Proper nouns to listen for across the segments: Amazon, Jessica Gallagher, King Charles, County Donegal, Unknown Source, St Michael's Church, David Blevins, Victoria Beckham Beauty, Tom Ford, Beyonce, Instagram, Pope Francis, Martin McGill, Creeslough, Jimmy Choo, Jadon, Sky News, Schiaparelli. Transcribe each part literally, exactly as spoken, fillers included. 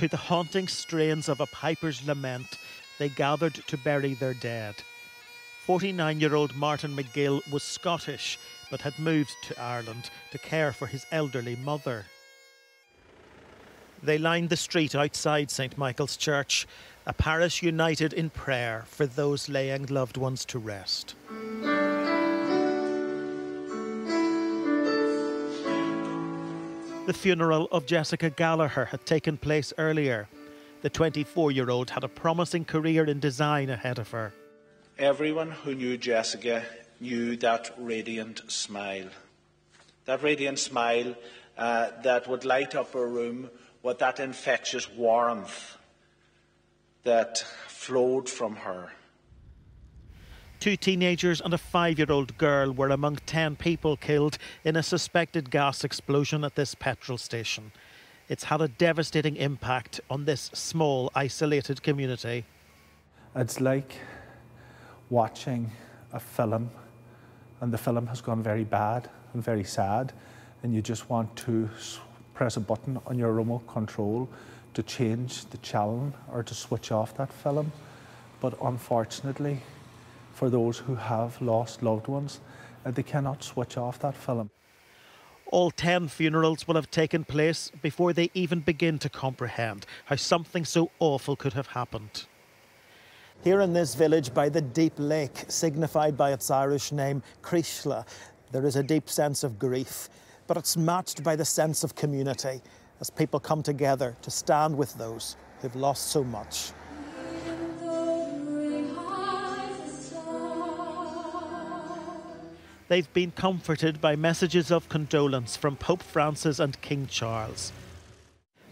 to the haunting strains of a piper's lament, they gathered to bury their dead. forty-nine-year-old Martin McGill was Scottish, but had moved to Ireland to care for his elderly mother. They lined the street outside St Michael's Church, a parish united in prayer for those laying loved ones to rest. The funeral of Jessica Gallagher had taken place earlier. The twenty-four-year-old had a promising career in design ahead of her. Everyone who knew Jessica knew that radiant smile. That radiant smile uh, that would light up a room with that infectious warmth that flowed from her. Two teenagers and a five-year-old girl were among ten people killed in a suspected gas explosion at this petrol station. It's had a devastating impact on this small, isolated community. It's like watching a film, and the film has gone very bad and very sad, and you just want to press a button on your remote control to change the channel or to switch off that film. But unfortunately, for those who have lost loved ones, they cannot switch off that film. All ten funerals will have taken place before they even begin to comprehend how something so awful could have happened. Here in this village by the deep lake, signified by its Irish name, Creeslough, there is a deep sense of grief, but it's matched by the sense of community as people come together to stand with those who've lost so much. They've been comforted by messages of condolence from Pope Francis and King Charles.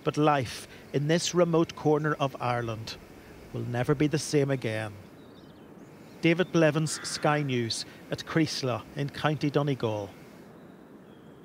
But life in this remote corner of Ireland will never be the same again. David Blevins, Sky News, at Creeslough in County Donegal.